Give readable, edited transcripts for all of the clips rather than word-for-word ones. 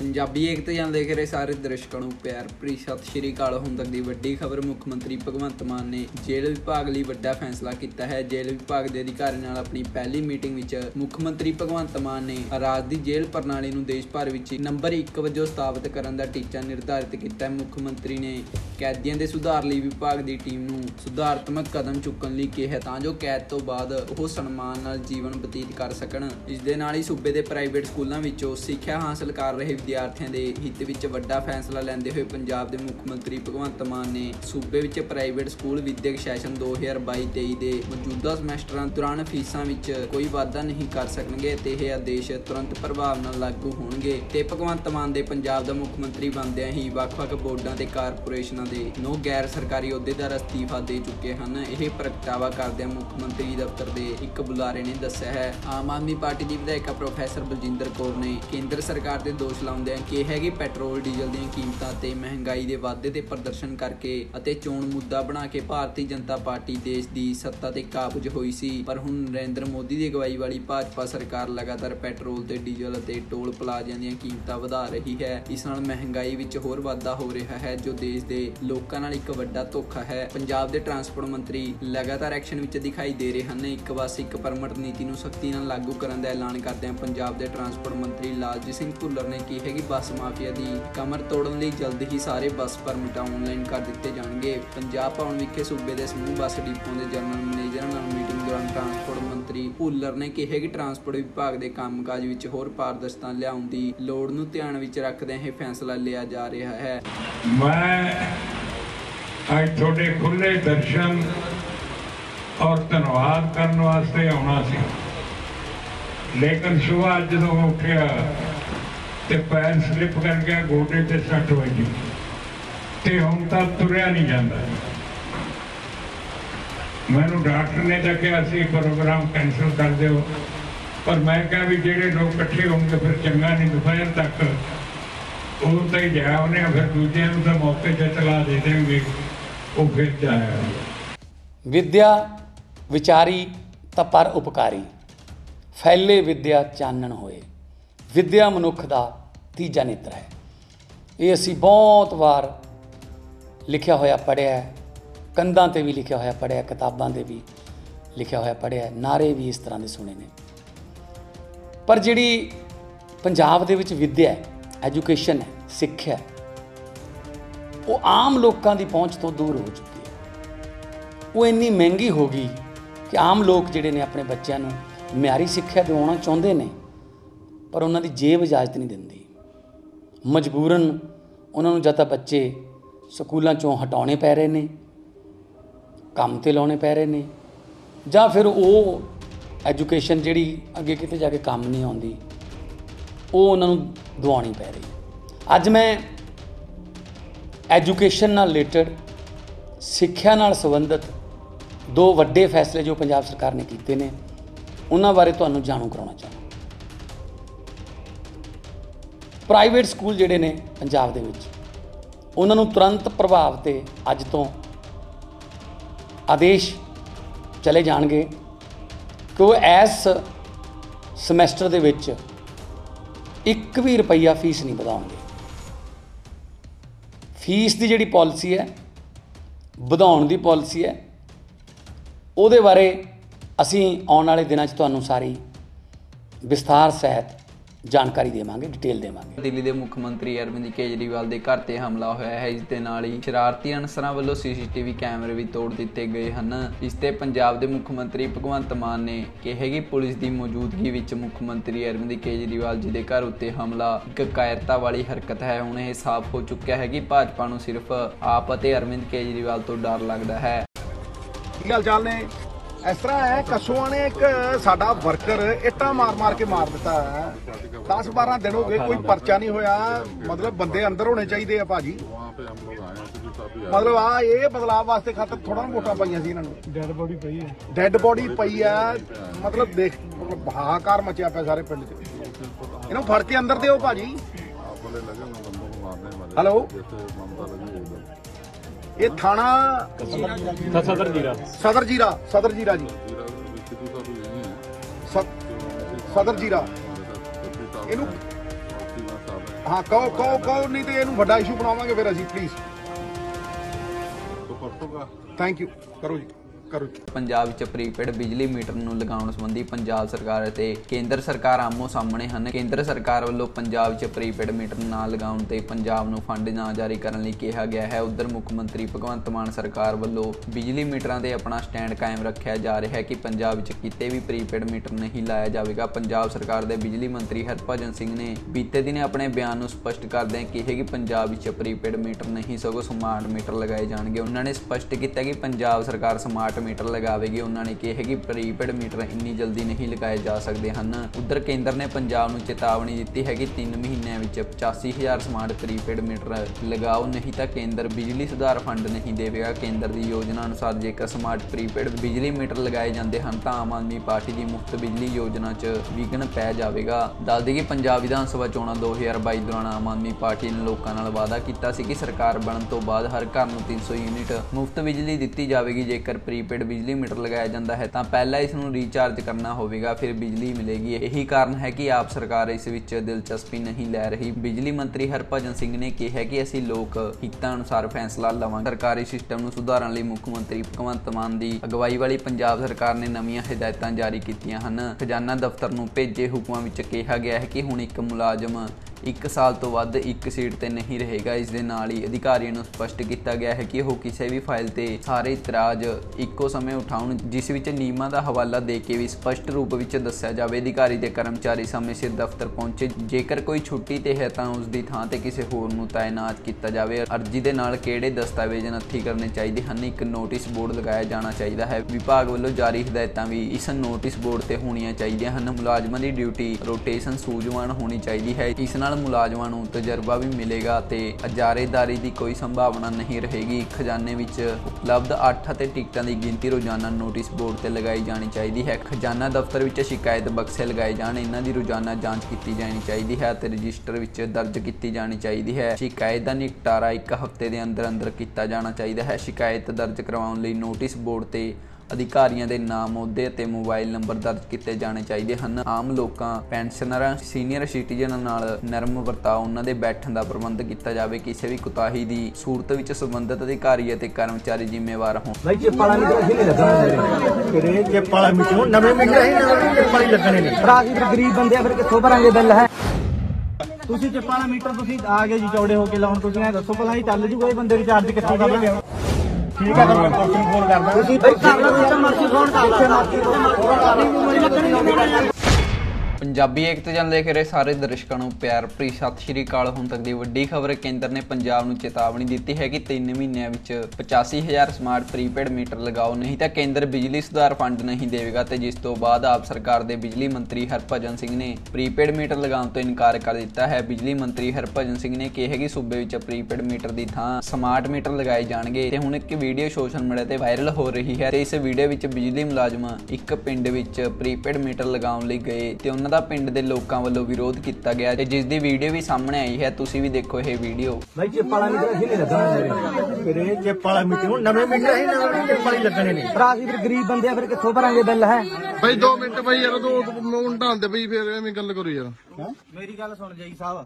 ਪੰਜਾਬੀ ਏਕਤਾ ਦੇਖ ਰਹੇ ਸਾਰੇ ਦਰਸ਼ਕਾਂ ਨੂੰ ਪਿਆਰ ਭਰੀ ਸਤਿ ਸ਼੍ਰੀ ਅਕਾਲ। ਹੁਣ ਤੱਕ ਦੀ ਵੱਡੀ ਖਬਰ, ਮੁੱਖ ਮੰਤਰੀ ਭਗਵੰਤ ਮਾਨ ਨੇ ਜੇਲ੍ਹ ਵਿਭਾਗ ਲਈ ਵੱਡਾ ਫੈਸਲਾ ਕੀਤਾ ਹੈ। ਜੇਲ੍ਹ ਵਿਭਾਗ ਦੇ ਅਧਿਕਾਰੀਆਂ ਨਾਲ ਆਪਣੀ ਪਹਿਲੀ ਮੀਟਿੰਗ ਵਿੱਚ ਮੁੱਖ ਮੰਤਰੀ ਭਗਵੰਤ ਮਾਨ ਨੇ ਰਾਜ ਦੀ ਜੇਲ੍ਹ ਪ੍ਰਣਾਲੀ ਨੂੰ ਦੇਸ਼ ਭਰ ਵਿੱਚ ਨੰਬਰ 1 ਵਜੋਂ ਸਥਾਪਿਤ ਕਰਨ ਦਾ ਟੀਚਾ ਨਿਰਧਾਰਿਤ ਕੀਤਾ ਹੈ। ਮੁੱਖ ਮੰਤਰੀ ਨੇ ਕੈਦੀਆਂ ਦੇ ਸੁਧਾਰ ਲਈ ਵਿਭਾਗ ਦੀ ਟੀਮ ਨੂੰ ਸੁਧਾਰਤਮਕ ਕਦਮ ਚੁੱਕਣ ਲਈ ਕਿਹਾ ਤਾਂ ਜੋ ਕੈਦ ਤੋਂ ਬਾਅਦ ਉਹ ਸਨਮਾਨ ਨਾਲ ਜੀਵਨ ਬਤੀਤ ਕਰ ਸਕਣ। ਇਸ ਦੇ ਨਾਲ ਹੀ ਸੂਬੇ ਦੇ ਪ੍ਰਾਈਵੇਟ ਸਕੂਲਾਂ ਵਿੱਚੋਂ ਸਿੱਖਿਆ ਹਾਸਲ ਕਰ ਰਹੇ ਵਿਦਿਆਰਥੀਆਂ ਦੇ ਹਿੱਤ ਵਿੱਚ ਵੱਡਾ ਫੈਸਲਾ ਲੈਂਦੇ ਹੋਏ ਪੰਜਾਬ ਦੇ ਮੁੱਖ ਮੰਤਰੀ ਭਗਵੰਤ ਮਾਨ ਨੇ ਸੂਬੇ ਵਿੱਚ ਪ੍ਰਾਈਵੇਟ ਸਕੂਲ ਵਿੱਦਿਅਕ ਸੈਸ਼ਨ 2022-23 ਦੇ ਮੌਜੂਦਾ ਸਮੈਸਟਰਾਂ ਦੌਰਾਨ ਫੀਸਾਂ ਵਿੱਚ ਕੋਈ ਵਾਧਾ ਨਹੀਂ ਕਰ ਸਕਣਗੇ ਤੇ ਇਹ ਆਦੇਸ਼ ਤੁਰੰਤ ਪ੍ਰਭਾਵ ਨਾਲ ਲਾਗੂ ਹੋਣਗੇ। ਤੇ ਭਗਵੰਤ ਮਾਨ ਦੇ ਪੰਜਾਬ ਦਾ ਮੁੱਖ ਮੰਤਰੀ ਬਣਦਿਆਂ ਹੀ ਵੱਖ-ਵੱਖ ਬੋਰਡਾਂ ਤੇ ਕਾਰਪੋਰੇਸ਼ਨਾਂ ਦੇ 9 ਗੈਰ ਸਰਕਾਰੀ ਅਹੁਦੇਦਾਰ ਅਸਤੀਫਾ ਦੇ ਚੁੱਕੇ ਹਨ। ਇਹ ਪ੍ਰਗਟਾਵਾ ਕਰਦਿਆਂ ਮੁੱਖ ਮੰਤਰੀ ਦਫ਼ਤਰ ਦੇ ਇੱਕ ਬੁਲਾਰੇ ਨੇ ਦੱਸਿਆ ਹੈ। ਆਮ ਆਦਮੀ ਪਾਰਟੀ ਦੀ ਵਿਧਾਇਕਾ ਪ੍ਰੋਫੈਸਰ ਬਲਜਿੰਦਰ ਕੌਰ ਨੇ ਕੇਂਦਰ ਸਰਕਾਰ ਦੇ ਦੋਸ਼ ਲਾਉਂਦਿਆਂ ਕਿਹਾ ਕਿ ਪੈਟਰੋਲ ਡੀਜ਼ਲ ਦੀਆਂ ਕੀਮਤਾਂ ਤੇ ਮਹਿੰਗਾਈ ਦੇ ਵਾਧੇ ਤੇ ਪ੍ਰਦਰਸ਼ਨ ਕਰਕੇ ਅਤੇ ਚੋਣ ਮੁੱਦਾ ਬਣਾ ਕੇ ਭਾਰਤੀ ਜਨਤਾ ਪਾਰਟੀ ਦੇਸ਼ ਦੀ ਸੱਤਾ ਤੇ ਕਾਬਜ਼ ਹੋਈ ਸੀ, ਪਰ ਹੁਣ ਨਰਿੰਦਰ ਮੋਦੀ ਦੀ ਅਗਵਾਈ ਵਾਲੀ ਭਾਜਪਾ ਸਰਕਾਰ ਲਗਾਤਾਰ ਪੈਟਰੋਲ ਤੇ ਡੀਜ਼ਲ ਅਤੇ ਟੋਲ ਪਲਾਜ਼ਿਆਂ ਦੀਆਂ ਕੀਮਤਾਂ ਵਧਾ ਰਹੀ ਹੈ। ਇਸ ਨਾਲ ਮਹਿੰਗਾਈ ਵਿੱਚ ਹੋਰ ਵਾਧਾ ਹੋ ਰਿਹਾ ਹੈ ਜੋ ਦੇਸ਼ ਦੇ ਲੋਕਾਂ ਨਾਲ ਇੱਕ ਵੱਡਾ ਧੋਖਾ ਹੈ। ਪੰਜਾਬ ਦੇ ਟਰਾਂਸਪੋਰਟ ਮੰਤਰੀ ਲਗਾਤਾਰ ਐਕਸ਼ਨ ਵਿੱਚ ਦਿਖਾਈ ਦੇ ਰਹੇ ਹਨ। ਇੱਕ ਬਸ ਇੱਕ ਪਰਮਿਟ ਨੀਤੀ ਨੂੰ ਸਖਤੀ ਨਾਲ ਲਾਗੂ ਕਰਨ ਦਾ ਐਲਾਨ ਕਰਦਿਆਂ ਪੰਜਾਬ ਦੇ ਟਰਾਂਸਪੋਰਟ ਮੰਤਰੀ ਲਾਲਜੀਤ ਭੁਲਰ ਨੇ ਕਿਹਾ ਕਿ ਬੱਸ ਮਾਫੀਆ ਦੀ ਕਮਰ ਤੋੜਨ ਲਈ ਜਲਦ ਹੀ ਸਾਰੇ ਬੱਸ ਪਰਮਿਟ ਆਨਲਾਈਨ ਕਰ ਦਿੱਤੇ ਜਾਣਗੇ। ਪੰਜਾਬ ਭਵਨ ਵਿਖੇ ਸੂਬੇ ਦੇ ਸਮੂਹ ਬੱਸ ਡਿਪੂਆਂ ਦੇ ਜਨਰਲ ਮੈਨੇਜਰਾਂ ਨਾਲ ਮੀਟਿੰਗ ਦੌਰਾਨ ਟਰਾਂਸਪੋਰਟ ਮੰਤਰੀ ਭੁੱਲਰ ਨੇ ਕਿਹਾ ਕਿ ਟਰਾਂਸਪੋਰਟ ਵਿਭਾਗ ਦੇ ਕੰਮਕਾਜ ਵਿੱਚ ਹੋਰ ਪਾਰਦਰਸ਼ਤਾ ਲਿਆਉਣ ਦੀ ਲੋੜ ਨੂੰ ਧਿਆਨ ਵਿੱਚ ਰੱਖਦਿਆਂ ਇਹ ਫੈਸਲਾ ਲਿਆ ਜਾ ਰਿਹਾ ਹੈ। ਮੈਂ ਅੱਜ ਤੁਹਾਡੇ ਖੁੱਲੇ ਦਰਸ਼ਨ ਔਰ ਧੰਨਵਾਦ ਕਰਨ ਵਾਸਤੇ ਆਉਣਾ ਸੀ, ਲੇਕਿਨ ਸੁਬਾਹ ਜਦੋਂ ਉੱਠਿਆ ते पैर स्लिप कर गया, गोडे से सट बजी ते हम तो तुरया नहीं जाता। मैनू डॉक्टर ने तो कहा सी प्रोग्राम कैंसल कर दो, पर मैं क्या भी जेडे लोग कट्ठे होंगे फिर चंगा नहीं, दोपहर तक वो तो ही जाया उन्हें फिर दूजे तो मौके से चला दे देंगे वो फिर जाया। विद्या विचारी तो पर उपकारी, फैले विद्या चानन होए। विद्या मनुख का तीजा नेत्र है। ये असी बहुत बार लिखा होया पढ़िया, कंधां ते भी लिखा होया पढ़िया, किताबां ते भी लिखा होया पढ़िया, नारे भी इस तरह के सुने ने। पर जिहड़ी पंजाब दे विच विद्या है, एजुकेशन है, सिक्ख्या है, वो आम लोगों की पहुँच तो दूर हो चुकी है। वो इन्नी महंगी हो गई कि आम लोग जिहड़े ने अपने बच्चों नूं म्यारी सिक्ख्या दिवाउणा चाहुंदे ने, पर उन्होंने जेब इजाजत नहीं दिंदी। मजबूरन उन्होंने जता बच्चे स्कूलों चों हटाने पै रहे ने, काम ते लाने पै रहे ने, जां फिर वो एजुकेशन जिहड़ी अगे किते जाके काम नहीं आउंदी वो उन्होंने दवानी पै रही। अज मैं एजुकेशन नाल रिलेटेड, सिक्ख्या नाल संबंधित दो वड्डे फैसले जो पंजाब सरकार ने कीते ने उन्हां बारे तुहानूं जाणू कराउणा चाहांगा। प्राइवेट स्कूल जिहड़े ने पंजाब दे विच उन्हां नूं तुरंत प्रभाव ते अज तो आदेश चले जाणगे कि वो इस समैसटर दे विच एक भी रुपया फीस नहीं वधाउणगे। फीस की जिहड़ी पॉलिसी है, वधाउण दी पॉलिसी है, उहदे बारे असीं आउण वाले दिनां च तुहानूं सारी विस्तार सहित जानकारी देवांगे, डिटेल देवांगे। दिल्ली के मुख्य मंत्री अरविंद केजरीवाल के घर से हमला होया है। इस दे नाल ही शरारती अनसरां वल्लों CCTV कैमरे भी तोड़ दिते गए हैं। इस ते पंजाब दे मुख्य मंत्री भगवंत मान ने कहा कि पुलिस की मौजूदगी विच मुख्य मंत्री अरविंद केजरीवाल जी के घर उत्ते हमला एक कायरता वाली हरकत है। हुण यह साफ हो चुका है कि भाजपा नूं सिर्फ आप अते अरविंद केजरीवाल तो डर लगदा है। इस तरह है कसूआ ने एक साडा वर्कर इट्टा मार मार के मार दिता है। 10-12 दिन हो गए, कोई परचा नहीं होया। मतलब बंदे अंदर होने चाहिए है भाजी। मतलब ये बदलाव वास्ते खातर थोड़ा वोटा पाइया सी इन्होंने। डेड बॉडी पई है। मतलब देख हाहाकार मचिया पे सारे पिंड इन्हों फड़ के अंदर दो भाजी। हेलो ये थाना सदर जीरा जी सदर जीरा हाँ कहो नहीं तो इनू बड़ा इशू बनावांगे फिर असीं प्लीज। थैंक यू करो जी। पंजाब विच प्रीपेड बिजली मीटर नूं लगाउण संबंधी पंजाब सरकार ते केंद्र सरकार आमो सामने हन। केंद्र सरकार वल्लों पंजाब विच प्रीपेड मीटर ना लगाउण ते पंजाब नूं फंड ना जारी करन लई कहा गया है। उधर मुख मंत्री भगवंत मान सरकार वल्लों बिजली मीटरां ते अपना स्टैंड कायम रखिया जा रहा है कि पंजाब विच किते भी प्रीपेड मीटर नहीं लाया जाएगा। पंजाब सरकार दे बिजली मंत्री हरभजन सिंह ने बीते दिन अपने बयान नूं स्पष्ट करदे कहा कि पंजाब विच प्रीपेड मीटर नहीं सगों स्मार्ट मीटर लगाए जाणगे। उन्होंने स्पष्ट किया कि पंजाब सरकार स्मार्ट मीटर लगावेगी। उन्होंने कहा कि प्रीपेड मीटर इन्नी जल्दी नहीं लगाए जा सकते हैं। उधर केंद्र ने पंजाब में चेतावनी दी है कि 3 महीनों में 85,000 स्मार्ट प्रीपेड मीटर लगाओ नहीं तो केंद्र बिजली सुधार फंड नहीं देगा। केंद्र की योजना अनुसार जेकर स्मार्ट प्रीपेड बिजली मीटर लगाए जाते हैं तो आम आदमी पार्टी की मुफ्त बिजली योजना च विघन पै जाएगा। दस दें कि पंजाब विधानसभा चोणा 2022 दौरान आम आदमी पार्टी ने लोगों नाल वादा किया कि सरकार बनने तो बाद हर घर में 300 यूनिट मुफ्त बिजली दी जाएगी। जेकर प्रीपेड बिजली मीटर लगाया जाता है तो पहला इसनूं रिचार्ज करना होगा फिर बिजली मिलेगी। यही कारण है कि आप सरकार इस विच दिलचस्पी नहीं लै रही। बिजली मंत्री हरभजन सिंह ने कहा कि असीं लोक हितां अनुसार फैसला लवांगे। सरकारी सिस्टम नूं सुधारन लई मुख मंत्री भगवंत मान दी अगवाई वाली पंजाब सरकार ने नवीं हिदायतां जारी कीतियां हन। खजाना दफ्तर नूं भेजे हुकमां विच कहा गया है कि हुण एक मुलाजम 1 साल तो वध एक सीट पर नहीं रहेगा। इस दे नाल ही अधिकारियों नूं स्पष्ट किया गया है कि वह किसी भी फाइल से सारे इतराज एको समय उठाउण, जिस विच नियमां दा हवाला दे के भी स्पष्ट रूप में दस्सिया जाए। अधिकारी ते कर्मचारी समय सिर दफ्तर पहुंचे। जेकर कोई छुट्टी ते है तो उसकी थां ते किसी होर नूं तैनात किया जाए। अर्जी दे नाल किहड़े दस्तावेज नत्थी करने चाहिए हैं, एक नोटिस बोर्ड लगाया जाना चाहिए है। विभाग वल्लों जारी हिदायतां भी इस नोटिस बोर्ड ते होणियां चाहीदियां हन। मुलाजमां दी ड्यूटी रोटेशन सूझवान होनी चाहिए है। इस मुलाजमां नूं तजर्बा भी मिलेगा ते अजारेदारी की कोई संभावना नहीं रहेगी। खजाने विच उपलब्ध 8 ते टिकटां की गिनती रोजाना नोटिस बोर्ड ते लगाई जानी चाहिए है। खजाना दफ्तर विच शिकायत बक्से लगाए जाण, इन्हां दी रोजाना जांच की जानी चाहिए है ते रजिस्टर विच दर्ज की जानी चाहिए है। शिकायत का निपटारा 1 हफ्ते के अंदर अंदर किया जाना चाहिए है। शिकायत दर्ज करवाउण लई नोटिस बोर्ड ते अधिकारियों के नाम, अहुदे ते मोबाइल नंबर दर्ज किए जाने चाहिए हैं। आम लोगों, पेनशनर, सीनियर सिटीजन नाल नरम वर्ताव, उन्हां दे बैठण दा प्रबंध किया जाए। किसी भी कुताही की सूरत विच संबंधित अधिकारी ते कर्मचारी जिम्मेवार होण। गरीब बंदे फिर कित्थों भरांगे बिल है। तुसीं चिपाला मीटर तुसीं आ गए जी चौड़े होके लाउण। तुसीं ऐ दस्सो भला चल जूगा ये बंदे रिचार्ज कित्थों करना। ठीक है, मैं कोचिंग फोन करता हूं। पंजाबी एकता चैनल देख रहे सारे दर्शकों को प्यार भरी सत श्री अकाल। हुण तक दी वड्डी खबर, केंद्र ने पंजाब नूं चेतावनी दी है कि 3 महीनों में 85,000 स्मार्ट प्रीपेड मीटर लगाओ नहीं तो केंद्र बिजली सुधार फंड नहीं देगा। तो जिस तो बाद आप सरकार के बिजली मंत्री हरभजन सिंह ने प्रीपेड मीटर लगाने तो इनकार कर दिता है। बिजली मंत्री हरभजन सिंह ने कहा कि सूबे में प्रीपेड मीटर की थां स्मार्ट मीटर लगाए जाएंगे। हुण एक वीडियो सोशल मीडिया पर वायरल हो रही है। इस वीडियो में बिजली मुलाजम एक पिंड प्रीपेड मीटर लगाने लई गए तो उन्होंने ਦਾ ਪਿੰਡ ਦੇ ਲੋਕਾਂ ਵੱਲੋਂ ਵਿਰੋਧ ਕੀਤਾ ਗਿਆ ਤੇ ਜਿਸ ਦੀ ਵੀਡੀਓ ਵੀ ਸਾਹਮਣੇ ਆਈ ਹੈ। ਤੁਸੀਂ ਵੀ ਦੇਖੋ ਇਹ ਵੀਡੀਓ। ਬਾਈ ਜੇ ਪਾਲਾ ਮੀਟਰ ਅਸੀਂ ਨਹੀਂ ਲੱਗਣਾ ਫਿਰ ਜੇ ਪਾਲਾ ਮੀਟਰ ਨਵੇਂ ਮੀਟਰ ਹੀ ਨਵੇਂ ਮੀਟਰ ਪਾਲੀ ਲੱਗਣੇ ਨੇ ਭਰਾ। ਅਸੀਂ ਫਿਰ ਗਰੀਬ ਬੰਦੇ ਆ ਫਿਰ ਕਿੱਥੋਂ ਭਰਾਂਗੇ ਬਿੱਲ ਹੈ। ਬਾਈ 2 ਮਿੰਟ ਬਾਈ ਯਾਰ ਦੋ ਮੂੰਹ ਢਾਂਦੇ ਬਈ ਫਿਰ ਐਵੇਂ ਗੱਲ ਕਰੋ ਯਾਰ। ਮੇਰੀ ਗੱਲ ਸੁਣ ਜਾਈ ਸਾਹਿਬ,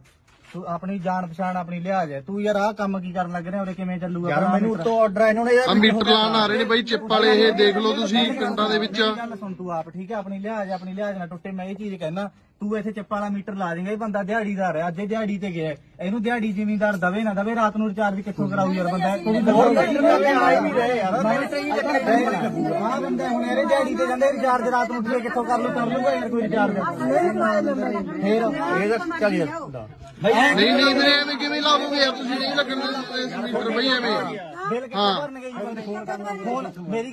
ਤੂੰ ਆਪਣੀ ਜਾਣ ਪਛਾਣ ਆਪਣੀ ਲਿਆ ਜਾ। ਤੂੰ ਯਾਰ ਆਹ ਕੰਮ ਕੀ ਕਰਨ ਲੱਗ ਰਿਹਾ ਉਰੇ, ਕਿਵੇਂ ਚੱਲੂਗਾ ਯਾਰ। ਮੈਨੂੰ ਉੱਤੋਂ ਆਰਡਰ ਆਏ ਨੇ ਯਾਰ ਮੀਟਰ ਲਾਣ ਆ ਰਹੇ ਨੇ ਬਈ ਚਿੱਪ ਵਾਲੇ। ਇਹ ਦੇਖ ਲਓ ਤੁਸੀਂ ਪਿੰਡਾਂ ਦੇ ਵਿੱਚ। ਗੱਲ ਸੁਣ ਤੂੰ ਆਪ, ਠੀਕ ਹੈ, ਆਪਣੀ ਲਿਆ ਜਾ, ਆਪਣੀ ਲਿਆ ਜਾ ਨਾ ਟੁੱਟੇ। ਮੈਂ ਇਹ ਚੀਜ਼ ਕਹਿੰਦਾ ਤੂੰ ਇੱਥੇ ਚਿੱਪ ਵਾਲਾ ਮੀਟਰ ਲਾ ਦੇਂਗਾ। ਇਹ ਬੰਦਾ ਦਿਹਾੜੀਦਾਰ ਹੈ, ਅੱਜ ਦਿਹਾੜੀ ਤੇ ਗਿਆ। ਇਹਨੂੰ ਦਿਹਾੜੀ ਜ਼ਿਮੀਂਦਾਰ ਦਵੇ ਨਾ ਦਵੇ, ਰਾਤ ਨੂੰ ਰਿਚਾਰਜ ਕਿੱਥੋਂ ਕਰਾਉ ਯਾਰ ਬੰਦਾ। ਕੋਈ ਬੰਦਾ ਹੁਣ ਇਹ ਦਿਹਾੜੀ ਤੇ ਜਾਂਦਾ, ਰਿਚਾਰਜ ਰਾਤ ਨੂੰ ਉੱਠੇ ਕਿੱਥੋਂ ਕਰ ਲੂ ਕਰ ਲੂਗਾ ਯਾਰ ਕੋਈ ਰਿਚਾਰਜ ਫੇਰ ਇਹਦਾ ਚੱਲ ਜਾਂਦਾ। ਨਹੀਂ ਨਹੀਂ ਵੀਰੇ ਐਵੇਂ ਕਿਵੇਂ ਲਾਵੋਗੇ ਯਾਰ ਤੁਸੀਂ, ਨਹੀਂ ਲੱਗਣਗੇ ਮੀਟਰ ਬਈ ਐਵੇਂ। ਹਾਂ ਮੇਰੀ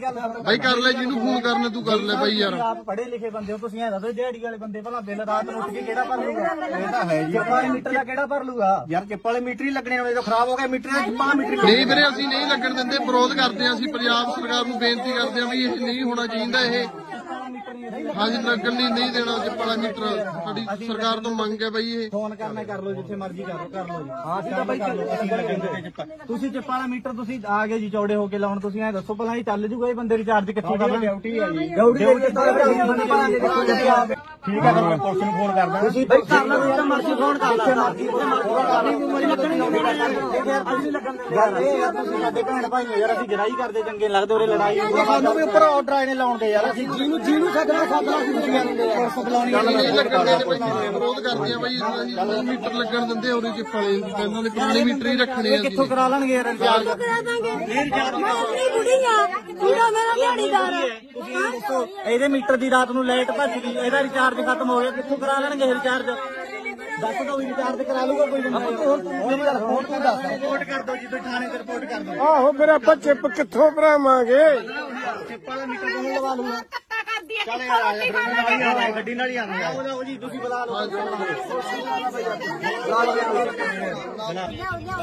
ਗੱਲ ਬਾਈ ਕਰ ਲੈ, ਜਿਹਨੂੰ ਫੋਨ ਕਰਨੇ ਤੂੰ ਕਰ ਲੈ ਬਾਈ ਯਾਰ। ਆਪ ਪੜੇ ਲਿਖੇ ਬੰਦੇ ਹੋ ਤੁਸੀਂ, ਐ ਦੱਸੋ ਦਿਹਾੜੀ ਵਾਲੇ ਬੰਦੇ ਭਲਾ ਬਿੱਲ ਰਾਤ ਨੂੰ ਉੱਠ ਕੇ ਕਿਹੜਾ ਭਰ ਲੂਗਾ। ਇਹ ਤਾਂ ਹੈ ਜੀ, ਆਪਾਂ ਮੀਟਰ ਦਾ ਕਿਹੜਾ ਭਰ ਲੂਗਾ ਯਾਰ। ਚਿੱਪ ਵਾਲੇ ਮੀਟਰ ਹੀ ਲੱਗਣੇ ਨੇ, ਜਦੋਂ ਖਰਾਬ ਹੋ ਗਏ ਮੀਟਰ ਚਿੱਪਾਂ ਮੀਟਰ। ਨਹੀਂ ਵੀਰੇ ਅਸੀਂ ਨਹੀਂ ਲੱਗਣ ਦਿੰਦੇ, ਵਿਰੋਧ ਕਰਦੇ ਹਾਂ ਅਸੀਂ। ਪੰਜਾਬ ਸਰਕਾਰ ਨੂੰ ਬੇਨਤੀ ਕਰਦੇ ਹਾਂ ਵੀ ਇਹ ਨਹੀਂ ਹੋਣਾ ਚਾਹੀਦਾ। ਇਹ ਹਾਂਜੀ ਲੱਗਣ ਨਹੀਂ ਦੇਣਾ ਚਿੱਪ ਵਾਲਾ ਮੀਟਰ। ਸਾਡੀ ਸਰਕਾਰ ਤੋਂ ਮੰਗ ਹੈ ਬਈ ਇਹ। ਫੋਨ ਕਰਨਾ ਕਰ ਲਓ ਜਿੱਥੇ ਮਰਜ਼ੀ ਕਰੋ ਕਰ ਲਓ ਜੀ। ਹਾਂ ਚਲੋ ਬਈ ਤੁਸੀਂ ਚਿੱਪ ਵਾਲਾ ਮੀਟਰ ਤੁਸੀਂ ਆ ਗਏ ਜੀ ਚੌੜੇ ਹੋ ਕੇ ਲਾਉਣ। ਤੁਸੀਂ ਐ ਦੱਸੋ ਭਲਾ ਇਹ ਚੱਲ ਜੂਗਾ ਇਹ ਬੰਦੇ ਰਿਚਾਰਜ ਕਿੱਥੋਂ ਕਰਨਾ। ਡਿਊਟੀ ਹੈ ਜੀ, ਡਿਊਟੀ ਕਿੱਥੋਂ ਕਰਾਂਗੇ। ठीक है, मैं पुलिस फोन कर कितों करा लेंगे यार। मीटर की रात नूं लाइट भज गई, इहदा रिचार्ज खत्म हो गया, कितों करा लेंगे रिचार्ज? दस दो रिचार्ज करा लूगा कोई, रिपोर्ट कर दो जी, थाने ते रिपोर्ट कर दो। आहो मेरा बच्चे कितों भरावांगे? मीटर कौन लगा लूगा?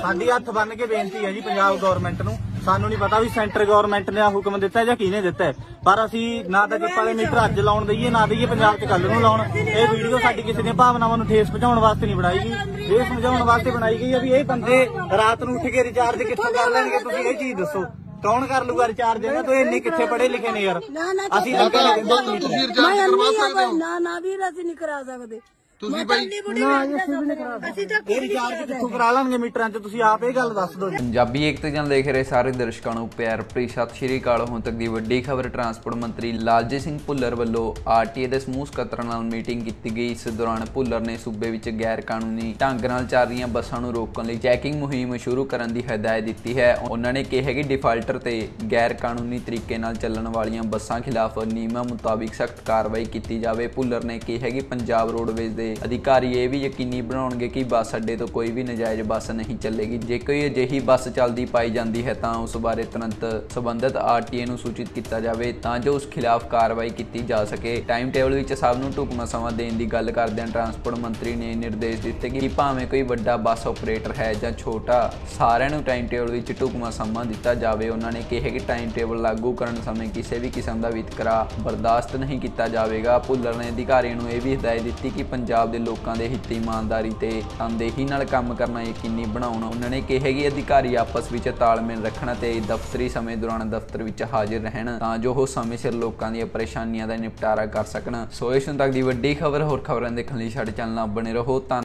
साडी हथ बन के बेनती है जी पंजाब गवर्नमेंट नूं, सानू नहीं पता भी सेंटर गवर्नमेंट ने हुक्म दिता है या किने दिता है, पर असी ना तो चिप्पा के मीटर अज लाउण दईए ना दईए पंजाब च कल नूं लाउण। ये वीडियो साडी किसी ने भावनावां नूं ठेस पहुंचाउण वास्ते नहीं बनाई गई, ये समझाउण वास्ते बनाई गई है भी ये बंदे रात नूं उठ के रिचार्ज कित्थों कर लैणगे। तुसीं ये चीज दसो कौन कर लूगा रिचार्ज? देना तो इन्ने कितने पढ़े लिखे ने यार, असी नहीं करा सकते। ਸਾਰੇ ਦਰਸ਼ਕਾਂ ਨੂੰ ਪਿਆਰ ਭਰੀ ਸਤਿ ਸ਼੍ਰੀ ਅਕਾਲ। ਹੁਣ ਤੱਕ ਦੀ ਵੱਡੀ ਖਬਰ, ਟਰਾਂਸਪੋਰਟ ਮੰਤਰੀ ਲਾਲਜੀਤ ਸਿੰਘ ਭੁੱਲਰ ਵੱਲੋਂ ਆਰਟੀਏ ਦੇ ਸਮੂਹ ਸਕੱਤਰਾਂ ਨਾਲ ਮੀਟਿੰਗ ਕੀਤੀ ਗਈ। ਇਸ ਦੌਰਾਨ ਭੁੱਲਰ ਨੇ ਸੂਬੇ ਵਿੱਚ ਗੈਰ ਕਾਨੂੰਨੀ ਢੰਗ ਨਾਲ ਚੱਲ ਰਹੀਆਂ ਬੱਸਾਂ ਨੂੰ ਰੋਕਣ ਲਈ ਚੈਕਿੰਗ ਮੁਹਿੰਮ ਸ਼ੁਰੂ ਕਰਨ ਦੀ ਹਦਾਇਤ ਦਿੱਤੀ ਹੈ। ਉਹਨਾਂ ਨੇ ਕਿਹਾ ਕਿ ਡਿਫਾਲਟਰ ਤੇ ਗੈਰ ਕਾਨੂੰਨੀ ਤਰੀਕੇ ਨਾਲ ਚੱਲਣ ਵਾਲੀਆਂ ਬੱਸਾਂ ਖਿਲਾਫ ਨਿਯਮਾਂ ਮੁਤਾਬਿਕ ਸਖਤ ਕਾਰਵਾਈ ਕੀਤੀ ਜਾਵੇ। ਭੁੱਲਰ ਨੇ ਕਿਹਾ ਕਿ ਪੰਜਾਬ ਰੋਡਵੇਜ਼ ਦੇ अधिकारी ये भी यकीनी बनाउणगे कि बस अड्डे तो कोई भी नजायज़ बस नहीं चलेगी। जे कोई अजिही बस चलती पाई जाती है तो उस बारे तुरंत संबंधित आरटीए नूं सूचित किया जाए तो उस खिलाफ कार्रवाई की जा सके। टाइम टेबल विच सब नूं ढुकवां समा देण दी गल करदे ट्रांसपोर्ट मंत्री ने निर्देश दिते कि भावें कोई वड्डा बस ऑपरेटर है जां छोटा, सारिआं नूं टाइम टेबल विच ढुकवां समा दिता जाए। उन्होंने कहा कि टाइम टेबल लागू करन समय किसी भी किस्म का वितकरा बर्दाश्त नहीं किया जाएगा। भुल्लर ने अधिकारियों नूं यह भी हिदायत दी कि पंजाब दे लोगों के हित, ईमानदारी ते तनदेही नाल काम करना यकीनी बनाउणा। उन्होंने कहा कि अधिकारी आपस विच तालमेल रखना ते दफ्तरी समय दौरान दफ्तर विच हाजिर रहण तां जो हो समय सिर लोगों दी परेशानियां दा निपटारा कर सकण। सो इस तक दी वड्डी खबर, होर खबरां देखण लई साडे चैनल नाल बने रहो।